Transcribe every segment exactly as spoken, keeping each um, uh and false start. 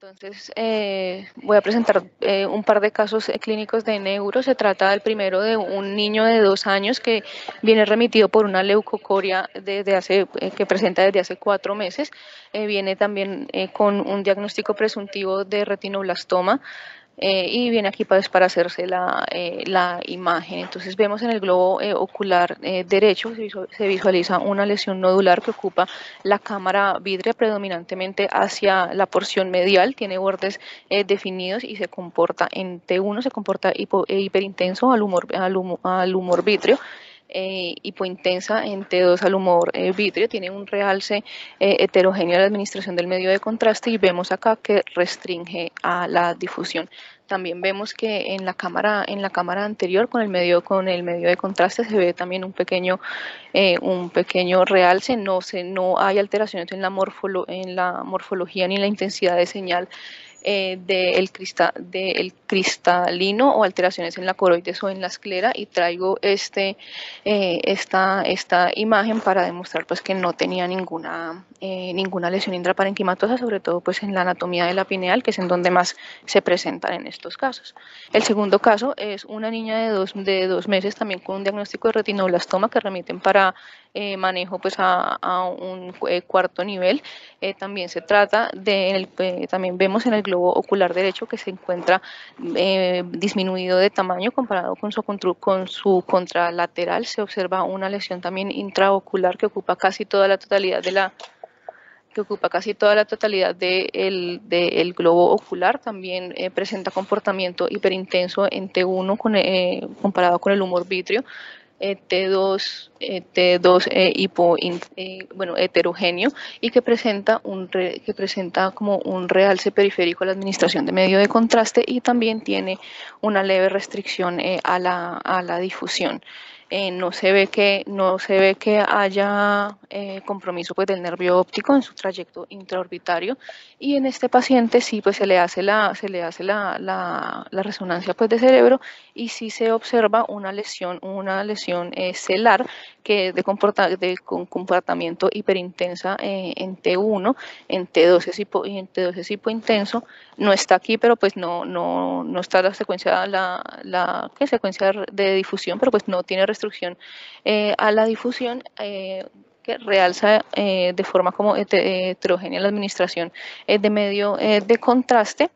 Entonces, eh, voy a presentar eh, un par de casos clínicos de neuro. Se trata del primero de un niño de dos años que viene remitido por una leucocoria desde hace, eh, que presenta desde hace cuatro meses. Eh, viene también eh, con un diagnóstico presuntivo de retinoblastoma. Eh, y viene aquí para, para hacerse la, eh, la imagen. Entonces vemos en el globo eh, ocular eh, derecho se visualiza una lesión nodular que ocupa la cámara vítrea predominantemente hacia la porción medial, tiene bordes eh, definidos y se comporta en T uno, se comporta hipo, eh, hiperintenso al humor, al humor, al humor vítreo. Eh, hipointensa en T dos al humor eh, vítreo, tiene un realce eh, heterogéneo a la administración del medio de contraste y vemos acá que restringe a la difusión. También vemos que en la cámara, en la cámara anterior con el medio, con el medio de contraste se ve también un pequeño, eh, un pequeño realce, no, se, no hay alteraciones en la, morfolo, en la morfología ni en la intensidad de señal Eh, del de cristal, de cristalino o alteraciones en la coroides o en la esclera, y traigo este, eh, esta, esta imagen para demostrar pues, que no tenía ninguna, eh, ninguna lesión intraparenquimatosa, sobre todo pues, en la anatomía de la pineal, que es en donde más se presentan en estos casos. El segundo caso es una niña de dos, de dos meses también con un diagnóstico de retinoblastoma que remiten para eh, manejo pues, a, a un eh, cuarto nivel. Eh, también se trata de, en el, eh, también vemos en el globo ocular derecho que se encuentra eh, disminuido de tamaño comparado con su, con su contralateral. Se observa una lesión también intraocular que ocupa casi toda la totalidad de la que ocupa casi toda la totalidad de el, de el globo ocular. También eh, presenta comportamiento hiperintenso en T uno con, eh, comparado con el humor vítreo, eh, T dos, eh, T dos eh, hipo, eh, bueno, heterogéneo, y que presenta, un re, que presenta como un realce periférico a la administración de medio de contraste, y también tiene una leve restricción eh, a, la, a la difusión. Eh, no se ve que no se ve que haya eh, compromiso pues del nervio óptico en su trayecto intraorbitario, y en este paciente sí pues se le hace la se le hace la, la, la resonancia pues de cerebro, y sí se observa una lesión una lesión eh, celar que de, comporta, de con comportamiento hiperintensa eh, en T uno, en T dos es hipo, y en T dos es hipointenso. No está aquí, pero pues no no no está la secuencia la, la ¿qué? secuencia de difusión, pero pues no tiene restricción eh, a la difusión, eh, que realza eh, de forma como heterogénea la administración eh, de medio eh, de contraste.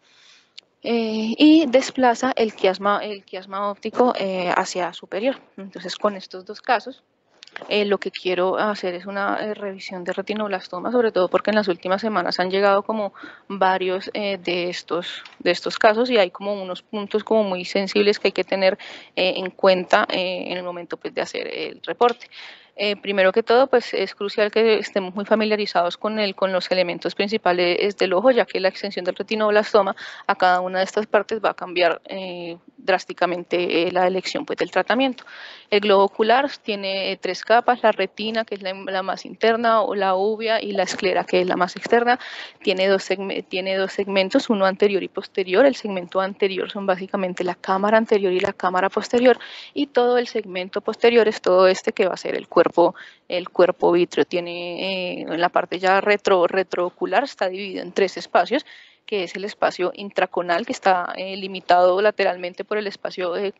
Eh, y desplaza el quiasma, el quiasma óptico eh, hacia superior. Entonces, con estos dos casos, Eh, lo que quiero hacer es una eh, revisión de retinoblastoma, sobre todo porque en las últimas semanas han llegado como varios eh, de, estos, de estos casos, y hay como unos puntos como muy sensibles que hay que tener eh, en cuenta eh, en el momento pues, de hacer el reporte. Eh, primero que todo, pues es crucial que estemos muy familiarizados con, el, con los elementos principales del ojo, ya que la extensión del retinoblastoma a cada una de estas partes va a cambiar eh, drásticamente eh, la elección pues, del tratamiento. El globo ocular tiene eh, tres capas: la retina, que es la, la más interna, o la úvea, y la esclera, que es la más externa. Tiene dos, tiene dos segmentos, uno anterior y posterior. El segmento anterior son básicamente la cámara anterior y la cámara posterior, y todo el segmento posterior es todo este que va a ser el cuerpo. El cuerpo vítreo tiene eh, en la parte ya retro, retroocular, está dividido en tres espacios, que es el espacio intraconal, que está eh, limitado lateralmente por el espacio eh,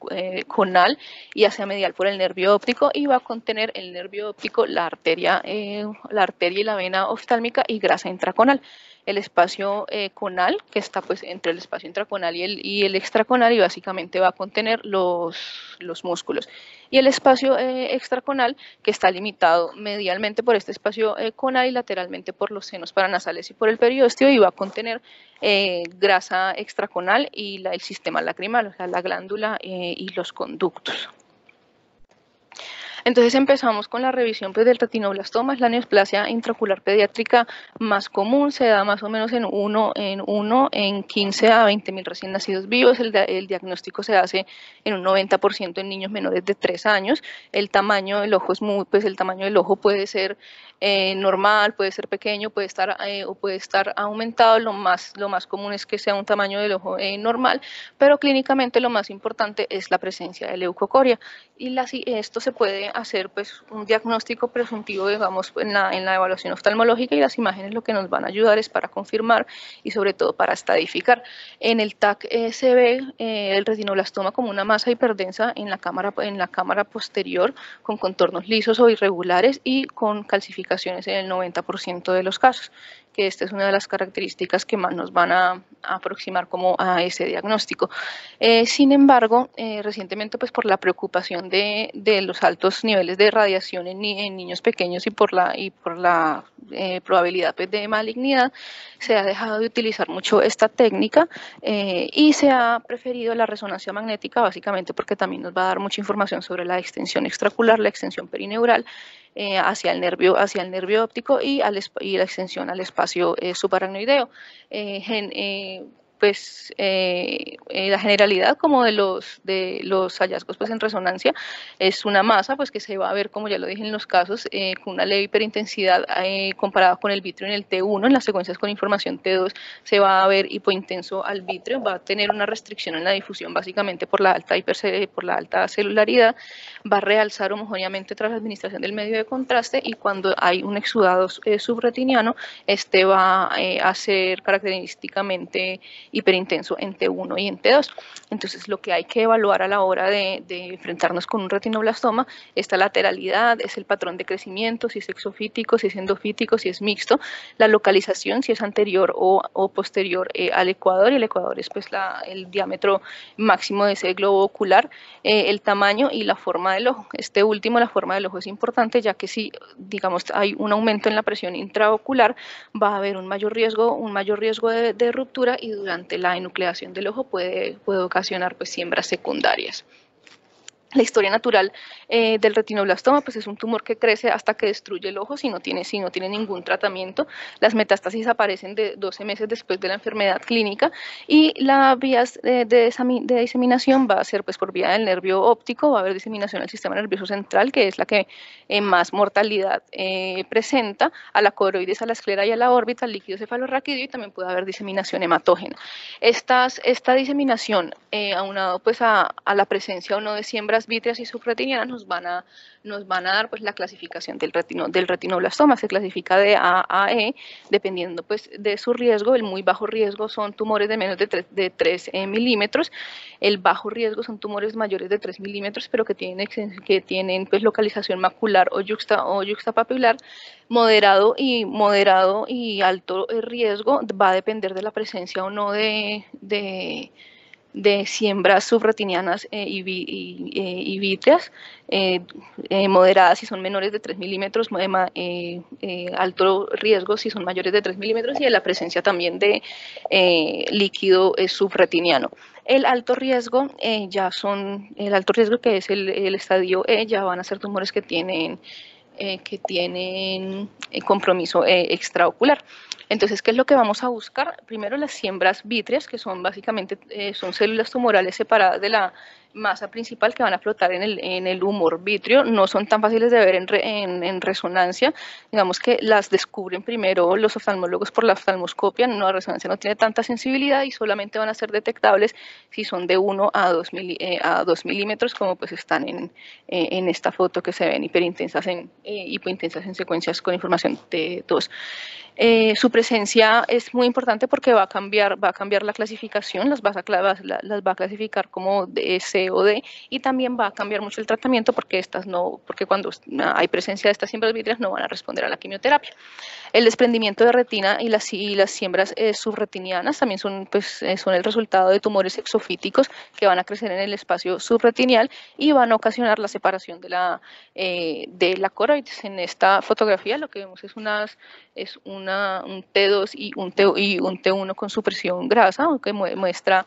conal y hacia medial por el nervio óptico, y va a contener el nervio óptico, la arteria, eh, la arteria y la vena oftálmica y grasa intraconal. El espacio eh, conal, que está pues entre el espacio intraconal y el, y el extraconal, y básicamente va a contener los, los músculos. Y el espacio eh, extraconal, que está limitado medialmente por este espacio eh, conal y lateralmente por los senos paranasales y por el periósteo, y va a contener eh, grasa extraconal y la, el sistema lacrimal, o sea, la glándula eh, y los conductos. Entonces empezamos con la revisión pues, del retinoblastoma. Es la neoplasia intraocular pediátrica más común, se da más o menos en uno en, uno, en quince a veinte mil recién nacidos vivos. El, el diagnóstico se hace en un noventa por ciento en niños menores de tres años. El tamaño del ojo es muy, pues el tamaño del ojo puede ser eh, normal, puede ser pequeño, puede estar eh, o puede estar aumentado. Lo más, lo más común es que sea un tamaño del ojo eh, normal, pero clínicamente lo más importante es la presencia de leucocoria, y la, esto se puede hacer pues un diagnóstico presuntivo, digamos, en la, en la evaluación oftalmológica, y las imágenes lo que nos van a ayudar es para confirmar y sobre todo para estadificar. En el T A C eh, se ve eh, el retinoblastoma como una masa hiperdensa en la cámara, en la cámara posterior, con contornos lisos o irregulares y con calcificaciones en el noventa por ciento de los casos, que esta es una de las características que más nos van a, a aproximar como a ese diagnóstico. Eh, sin embargo, eh, recientemente pues por la preocupación de, de los altos niveles de radiación en, en niños pequeños y por la, y por la eh, probabilidad pues, de malignidad, se ha dejado de utilizar mucho esta técnica eh, y se ha preferido la resonancia magnética, básicamente porque también nos va a dar mucha información sobre la extensión extraocular, la extensión perineural, eh, hacia el nervio, hacia el nervio óptico y, al, y la extensión al espacio eh, subaracnoideo. Eh, gen, eh, pues eh, eh, la generalidad como de los, de los hallazgos pues, en resonancia es una masa pues, que se va a ver, como ya lo dije en los casos, eh, con una leve hiperintensidad eh, comparada con el vítreo en el T uno, en las secuencias con información T dos se va a ver hipointenso al vítreo, va a tener una restricción en la difusión básicamente por la alta, por la alta celularidad, va a realzar homogéneamente tras la administración del medio de contraste, y cuando hay un exudado eh, subretiniano, este va eh, a ser característicamente hiperintenso en T uno y en T dos. Entonces, lo que hay que evaluar a la hora de, de enfrentarnos con un retinoblastoma es la lateralidad, es el patrón de crecimiento, si es exofítico, si es endofítico, si es mixto, la localización, si es anterior o, o posterior eh, al ecuador, y el ecuador es pues, la, el diámetro máximo de ese globo ocular, eh, el tamaño y la forma del ojo. Este último, la forma del ojo, es importante, ya que si digamos hay un aumento en la presión intraocular, va a haber un mayor riesgo, un mayor riesgo de, de ruptura, y durante la enucleación del ojo puede, puede ocasionar pues, siembras secundarias. La historia natural eh, del retinoblastoma pues, es un tumor que crece hasta que destruye el ojo si no tiene, si no tiene ningún tratamiento. Las metástasis aparecen de doce meses después de la enfermedad clínica, y la vía de, de, de diseminación va a ser pues, por vía del nervio óptico. Va a haber diseminación al sistema nervioso central, que es la que eh, más mortalidad eh, presenta, a la coroides, a la esclera y a la órbita, al líquido cefalorraquídeo, y también puede haber diseminación hematógena. Estas, esta diseminación, eh, aunado pues, a, a la presencia o no de siembras vítreas y subretinianas, nos van a, nos van a dar pues, la clasificación del, retino, del retinoblastoma. Se clasifica de A a E dependiendo pues, de su riesgo. El muy bajo riesgo son tumores de menos de tres, de tres eh, milímetros. El bajo riesgo son tumores mayores de tres milímetros, pero que tienen, que tienen pues, localización macular o, yuxta, o yuxtapapilar. Moderado y, moderado y alto riesgo va a depender de la presencia o no de... de de siembras subretinianas eh, y, y, y vítreas, eh, eh, moderadas si son menores de tres milímetros, eh, eh, alto riesgo si son mayores de tres milímetros, y de la presencia también de eh, líquido eh, subretiniano. El alto riesgo eh, ya son, el alto riesgo que es el, el estadio E, ya van a ser tumores que tienen, eh, que tienen compromiso eh, extraocular. Entonces, ¿qué es lo que vamos a buscar? Primero, las siembras vítreas, que son básicamente eh, son células tumorales separadas de la masa principal que van a flotar en el, en el humor vítreo. No son tan fáciles de ver en, re, en, en resonancia. Digamos que las descubren primero los oftalmólogos por la oftalmoscopia. No, la resonancia no tiene tanta sensibilidad y solamente van a ser detectables si son de uno a dos milímetros, como pues están en, eh, en esta foto, que se ven hiperintensas en, eh, hipointensas en secuencias con información T dos. Eh, su presencia es muy importante porque va a cambiar, va a cambiar la clasificación, las va a, las va a clasificar como de C o D, y también va a cambiar mucho el tratamiento porque, estas no, porque cuando hay presencia de estas siembras vítreas no van a responder a la quimioterapia. El desprendimiento de retina y las, y las siembras eh, subretinianas también son, pues, eh, son el resultado de tumores exofíticos que van a crecer en el espacio subretinial y van a ocasionar la separación de la, eh, de la coroides. En esta fotografía lo que vemos es unas... es una Una, un T dos y un, T, y un T uno con supresión grasa, que muestra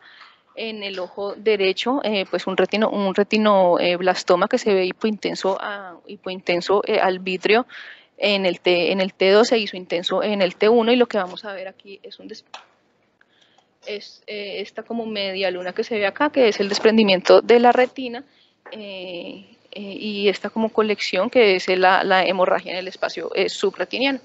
en el ojo derecho eh, pues un retino, un retinoblastoma eh, que se ve hipointenso, a, hipointenso eh, al vítreo en el, T, en el T dos e isointenso en el T uno, y lo que vamos a ver aquí es un des es eh, esta como media luna que se ve acá, que es el desprendimiento de la retina, eh, eh, y esta como colección que es la, la hemorragia en el espacio eh, subretiniano.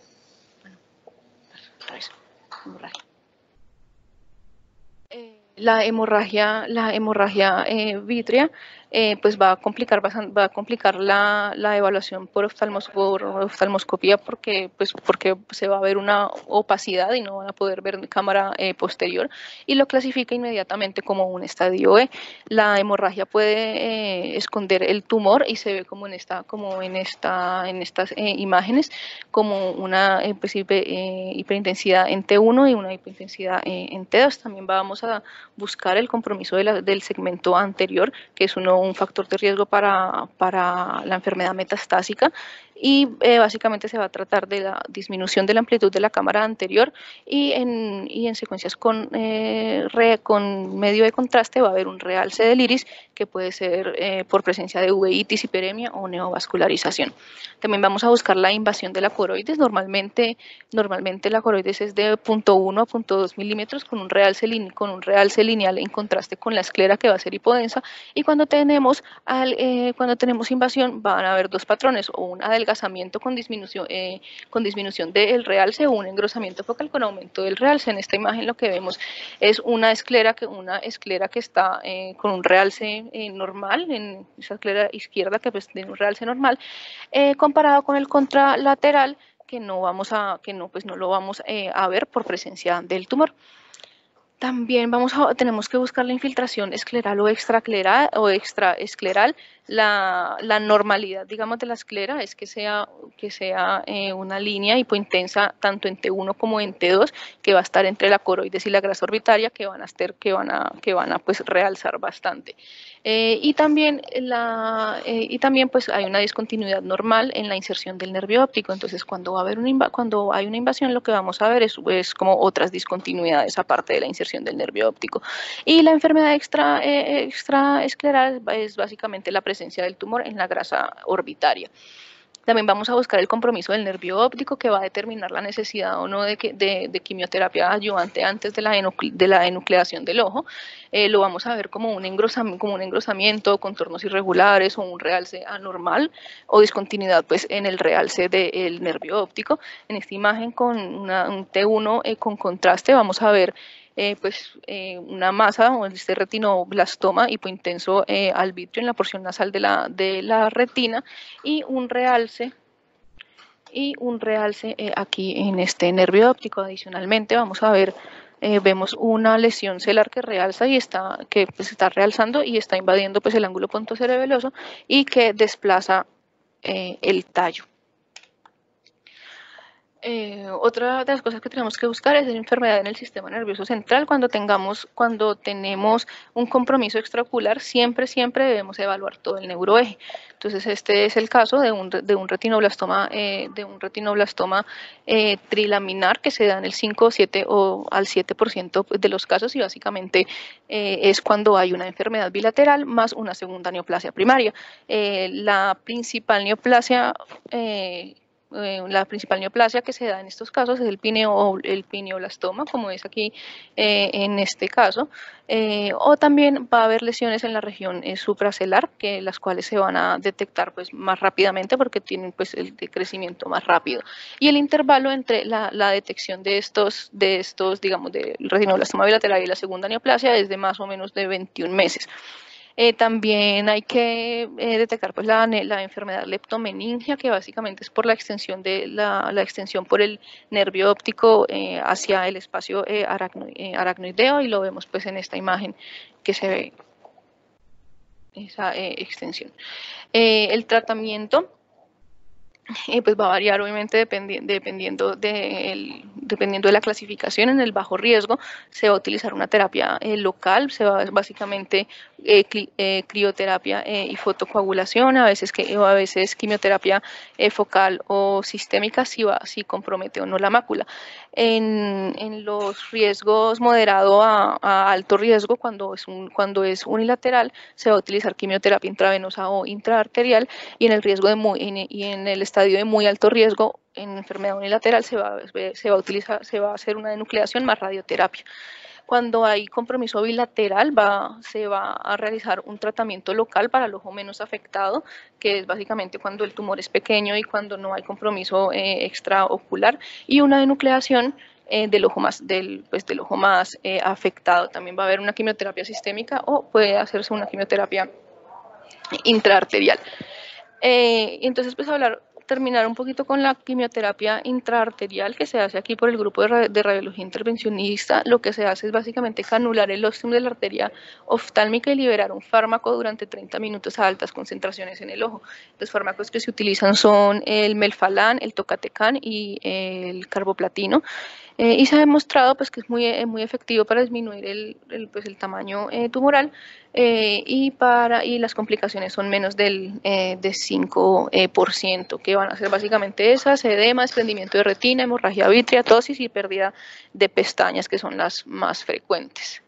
La hemorragia, la hemorragia eh, vítrea eh, pues va a complicar, va a complicar la, la evaluación por, oftalmos, por oftalmoscopía porque, pues, porque se va a ver una opacidad y no van a poder ver en cámara eh, posterior, y lo clasifica inmediatamente como un estadio E. La hemorragia puede eh, esconder el tumor y se ve como en esta, como en esta, en estas eh, imágenes, como una eh, pues, hiper, eh, hiperintensidad en T uno y una hiperintensidad eh, en T dos. También vamos a buscar el compromiso de la, del segmento anterior, que es uno, un factor de riesgo para, para la enfermedad metastásica, y eh, básicamente se va a tratar de la disminución de la amplitud de la cámara anterior, y en, y en secuencias con, eh, re, con medio de contraste va a haber un realce del iris que puede ser eh, por presencia de uveitis, hiperemia o neovascularización. También vamos a buscar la invasión de la coroides. Normalmente, normalmente la coroides es de punto uno a punto dos milímetros con un realce con un realce lineal en contraste con la esclera, que va a ser hipodensa, y cuando tenemos, al, eh, cuando tenemos invasión van a haber dos patrones, o un adelgazamiento adelgazamiento con disminución, eh, con disminución del realce, o un engrosamiento focal con aumento del realce. En esta imagen lo que vemos es una esclera que, una esclera que está eh, con un realce eh, normal, en esa esclera izquierda que pues, tiene un realce normal, eh, comparado con el contralateral que no, vamos a, que no, pues, no lo vamos eh, a ver por presencia del tumor. También vamos a, tenemos que buscar la infiltración escleral o extraescleral, o extraescleral. La, la normalidad, digamos, de la esclera es que sea, que sea eh, una línea hipointensa tanto en T uno como en T dos, que va a estar entre la coroides y la grasa orbitaria, que van a, estar, que van a, que van a pues, realzar bastante. Eh, y también, la, eh, y también pues, hay una discontinuidad normal en la inserción del nervio óptico. Entonces, cuando, va a haber una cuando hay una invasión, lo que vamos a ver es, es como otras discontinuidades aparte de la inserción del nervio óptico. Y la enfermedad extra, eh, extraescleral es básicamente la presencia del tumor en la grasa orbitaria. También vamos a buscar el compromiso del nervio óptico, que va a determinar la necesidad o no de, de, de quimioterapia adyuvante antes de la, enucle, de la enucleación del ojo. Eh, lo vamos a ver como un, engrosam, como un engrosamiento, contornos irregulares o un realce anormal o discontinuidad pues, en el realce del nervio óptico. En esta imagen con una, un T uno eh, con contraste vamos a ver Eh, pues eh, una masa o este retinoblastoma hipointenso eh, al vítreo en la porción nasal de la, de la retina, y un realce y un realce eh, aquí en este nervio óptico. Adicionalmente vamos a ver eh, vemos una lesión celar que realza y está que pues, está realzando y está invadiendo pues el ángulo pontocerebeloso y que desplaza eh, el tallo. Eh, otra de las cosas que tenemos que buscar es la enfermedad en el sistema nervioso central. Cuando tengamos, cuando tenemos un compromiso extraocular, siempre, siempre debemos evaluar todo el neuroeje. Entonces, este es el caso de un, de un retinoblastoma, eh, de un retinoblastoma eh, trilaminar que se da en el cinco, siete o al siete por ciento de los casos, y básicamente eh, es cuando hay una enfermedad bilateral más una segunda neoplasia primaria. Eh, la principal neoplasia eh, La principal neoplasia que se da en estos casos es el, pineo, el pineoblastoma, como es aquí eh, en este caso, eh, o también va a haber lesiones en la región eh, supracelar, que las cuales se van a detectar pues, más rápidamente porque tienen pues, el crecimiento más rápido. Y el intervalo entre la, la detección de estos, de estos, digamos, del retinoblastoma bilateral y la segunda neoplasia es de más o menos de veintiún meses. Eh, también hay que eh, detectar pues, la, la enfermedad leptomeningia, que básicamente es por la extensión, de la, la extensión por el nervio óptico eh, hacia el espacio eh, aracno, eh, aracnoideo, y lo vemos pues, en esta imagen que se ve esa eh, extensión. Eh, el tratamiento Eh, pues va a variar obviamente dependi dependiendo, de el, dependiendo de la clasificación. En el bajo riesgo se va a utilizar una terapia eh, local, se va básicamente eh, eh, crioterapia eh, y fotocoagulación, a veces, que, o a veces quimioterapia eh, focal o sistémica si, va, si compromete o no la mácula. En, en los riesgos moderado a, a alto riesgo, cuando es, un, cuando es unilateral, se va a utilizar quimioterapia intravenosa o intraarterial, y en el riesgo de muy, en, y en el estadio de muy alto riesgo, en enfermedad unilateral se va, se va a utilizar, se va a hacer una denucleación más radioterapia. Cuando hay compromiso bilateral, va, se va a realizar un tratamiento local para el ojo menos afectado, que es básicamente cuando el tumor es pequeño y cuando no hay compromiso eh, extraocular, y una denucleación eh, del ojo más, del, pues, del ojo más eh, afectado. También va a haber una quimioterapia sistémica o puede hacerse una quimioterapia intraarterial. Eh, entonces, pues hablar, terminar un poquito con la quimioterapia intraarterial que se hace aquí por el grupo de, radi de radiología intervencionista. Lo que se hace es básicamente canular el óstum de la arteria oftálmica y liberar un fármaco durante treinta minutos a altas concentraciones en el ojo. Los fármacos que se utilizan son el melfalán, el tocatecán y el carboplatino. Eh, y se ha demostrado pues, que es muy, eh, muy efectivo para disminuir el, el, pues, el tamaño eh, tumoral eh, y, para, y las complicaciones son menos del eh, de cinco por ciento, eh, que van a ser básicamente esas: edema, desprendimiento de retina, hemorragia vítrea, ptosis y pérdida de pestañas, que son las más frecuentes.